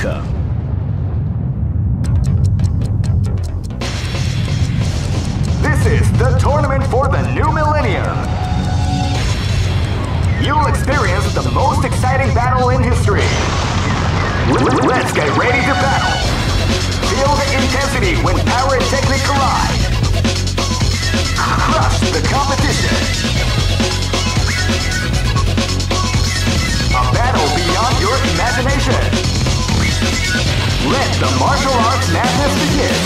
Osaka. This is the tournament for the new millennium. You'll experience the most exciting battle in history. Let's get ready to battle. Feel the intensity when power and technique collide. Crush the competition. A battle beyond your imagination. Let the martial arts madness begin.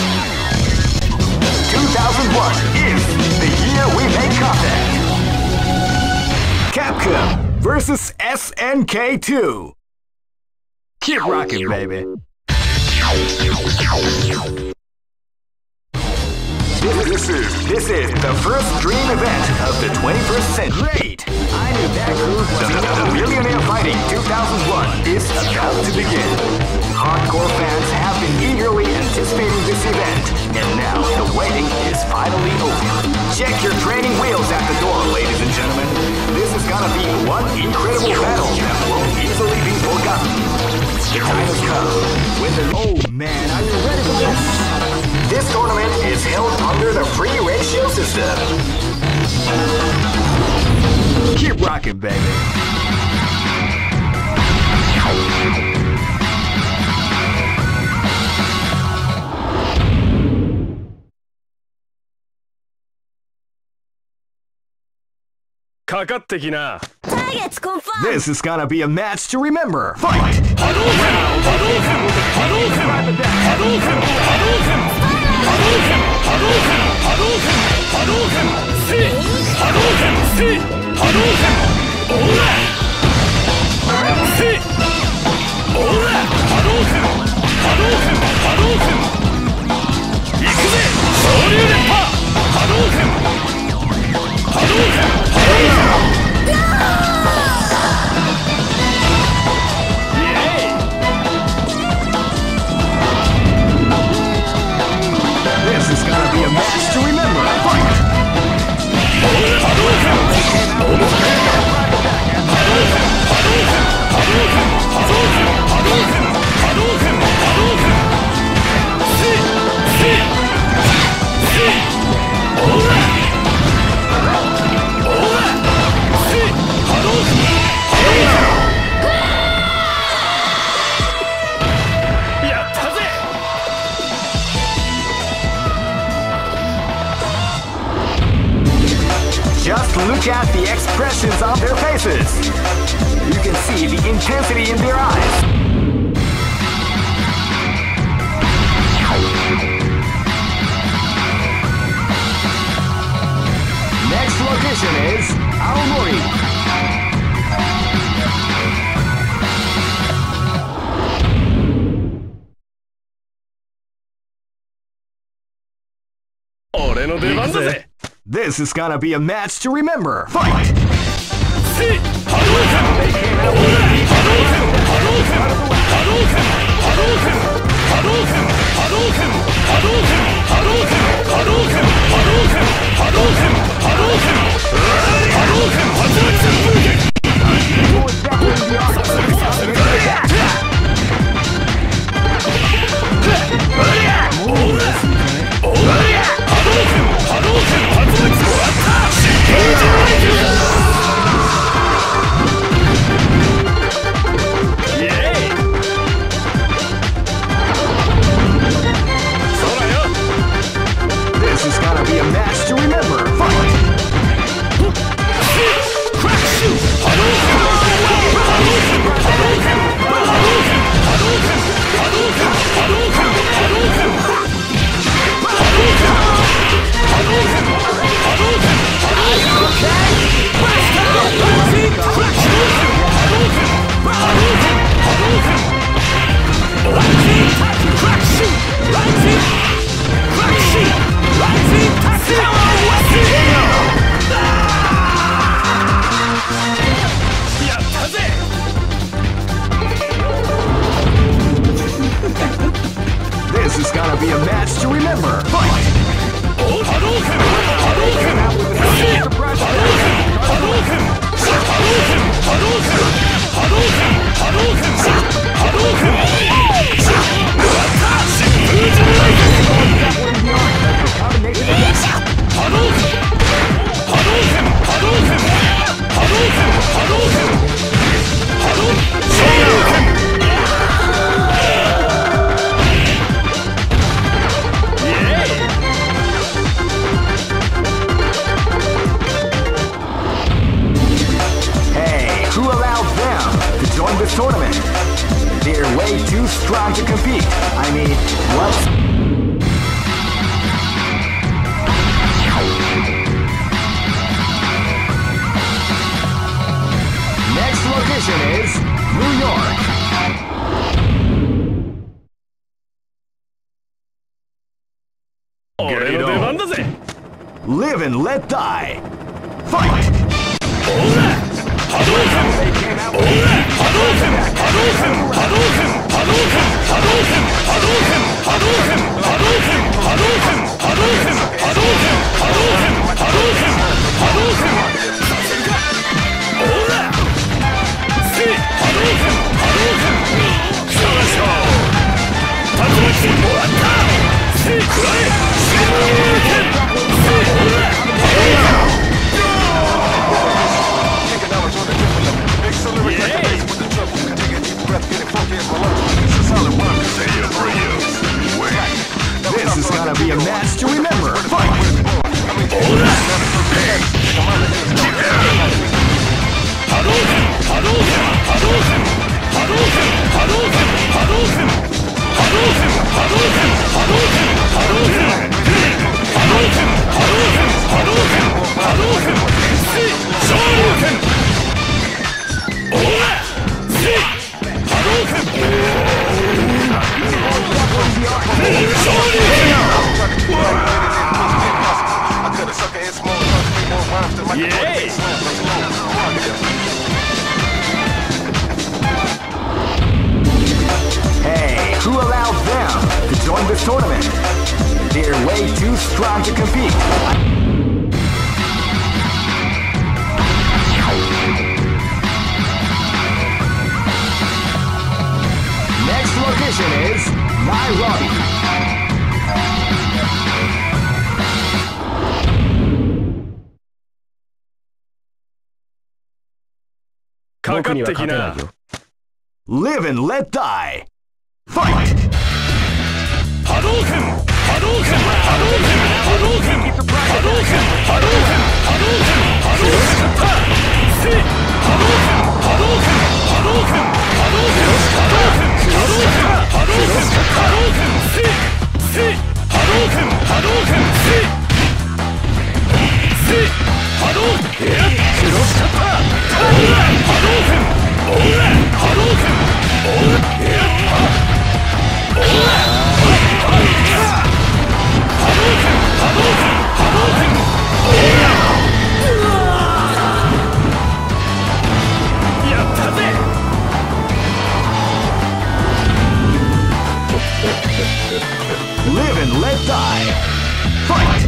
2001 is the year we make contact. Capcom versus SNK2. Keep rocking, baby. This is the first dream event of the 21st century. Great! I knew that group was the Millionaire Fighting 2001 is about to begin. Hardcore fans have been eagerly anticipating this event, and now the waiting is finally over. Check your training wheels at the door, ladies and gentlemen. This is gonna be one incredible battle that won't easily be forgotten. The time has come when the... Oh man, are you ready for this? This tournament is held under the free ratio system. Keep rocking, baby. This is gonna be a match to remember. Fight! Just look at the expressions on their faces. You can see the intensity in their eyes. Next location is Aomori. This is gonna be a match to remember. Fight! This is gonna be a match to remember. Fight! round to join this tournament. They're way too strong to compete. I mean, what? Location is New York. Live and let die. Fight! This is gonna be a match to remember. Fight! Who allowed them to join this tournament? They're way too strong to compete. Next location is Nairobi. Live and let die. Fight! Hadouken! Hadouken! Hadouken! Hadouken! Hadouken! Hadouken! Hadouken! Hadouken! Hadouken! Hadouken! Hadouken! Hadouken! Hadouken! Hadouken! Hadouken! Hadouken! Hadouken! Live and let die. Fight!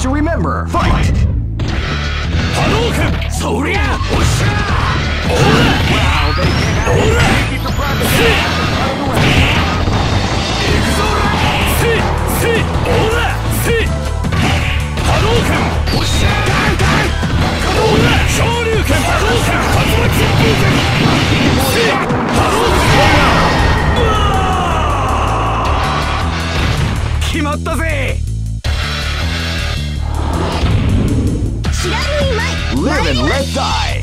To remember, fight! Hadouken! Soria! Osha! Ora! Wow, they came out! Ora! Keep the private down! Right away! Exora! Sit! Sit! Ora! Sit! Hadouken! Osha! Die! Die! Ora! Shoryuken! Hadouken! Hadouken! Sit! Hadouken! Kimatta ze! Live and let die!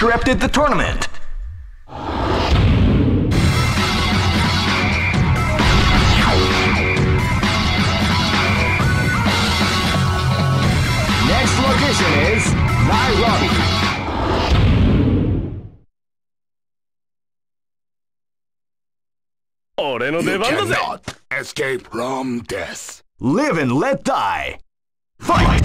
interrupted the tournament. Next location is Nairobi. You cannot escape from death. Live and let die. Fight!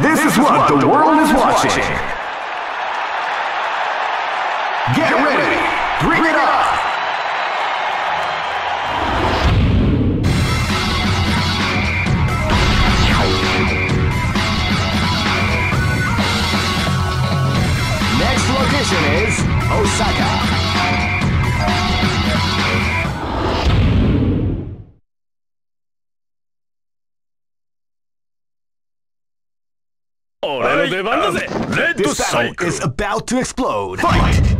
This battle is about to explode. Fight! Fight!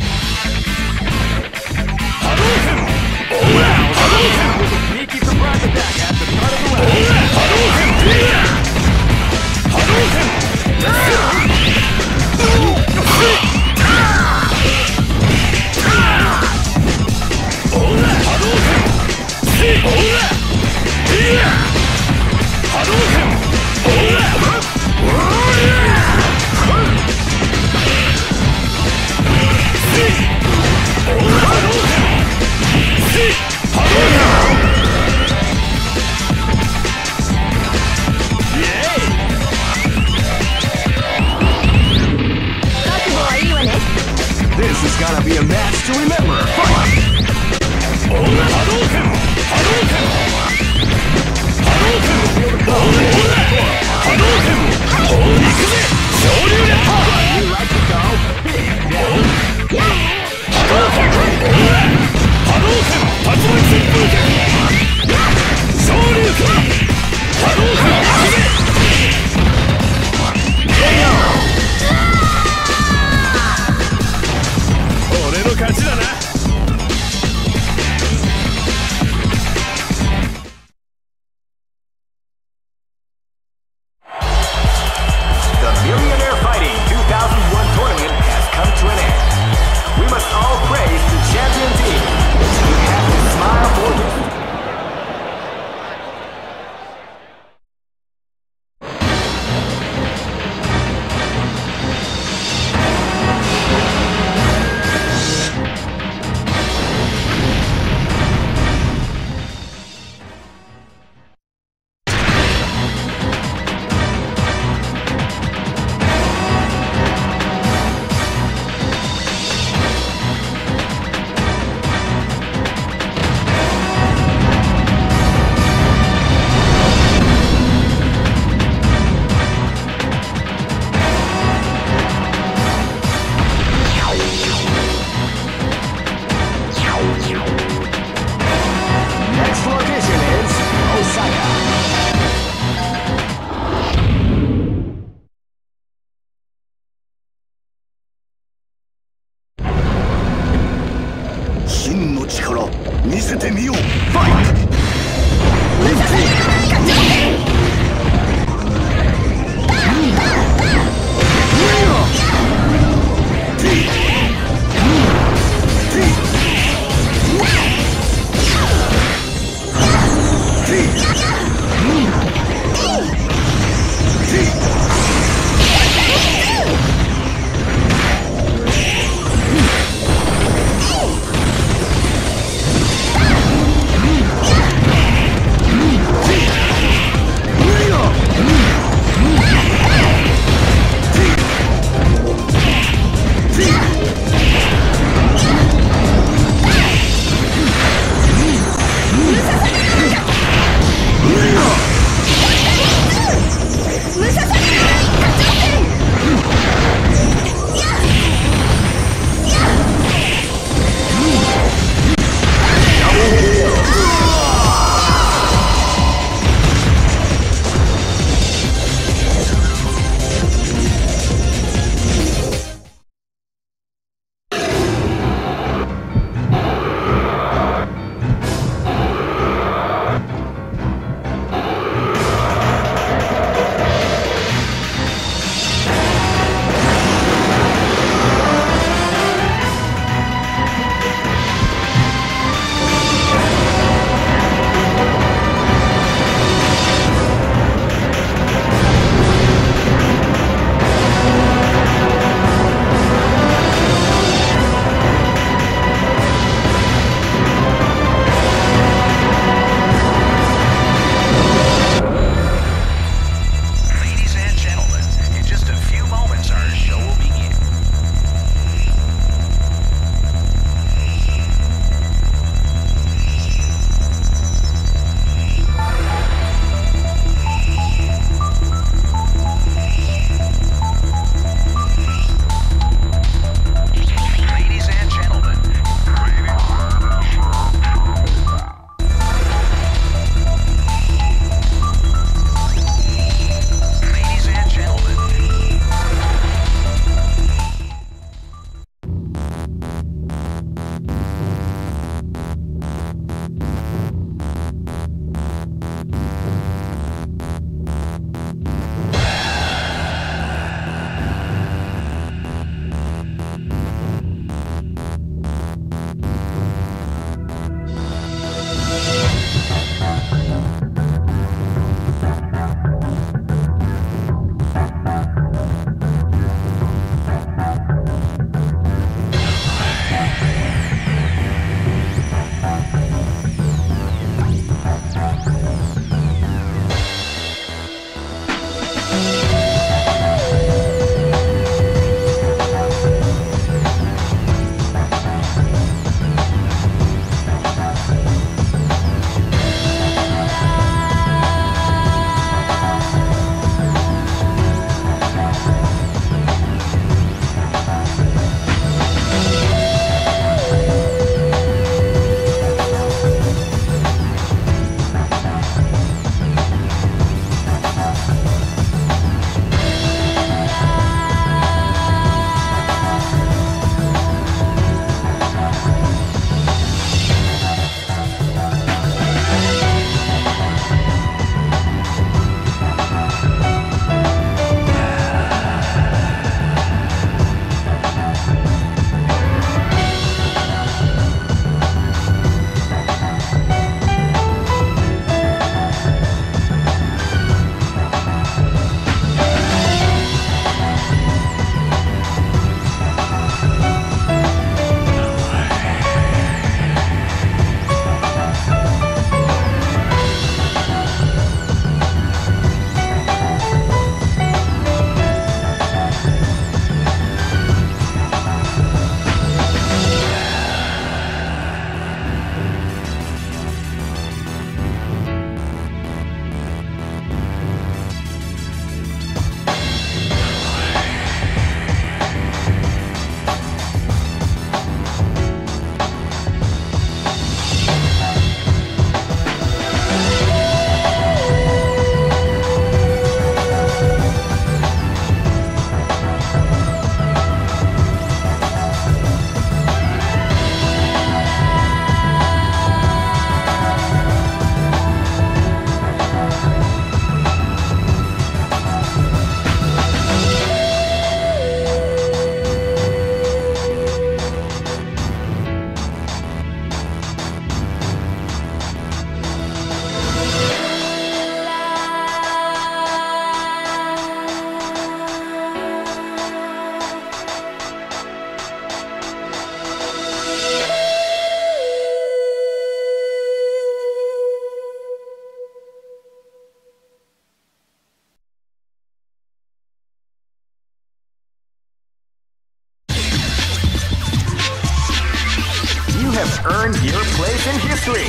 earned your place in history.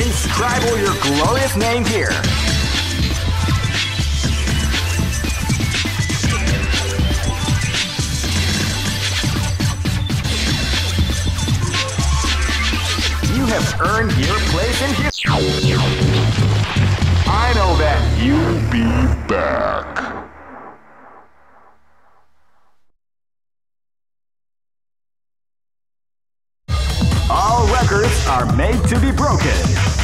Inscribe your glorious name here. You have earned your place in history. I know that you'll be back. All records are made to be broken.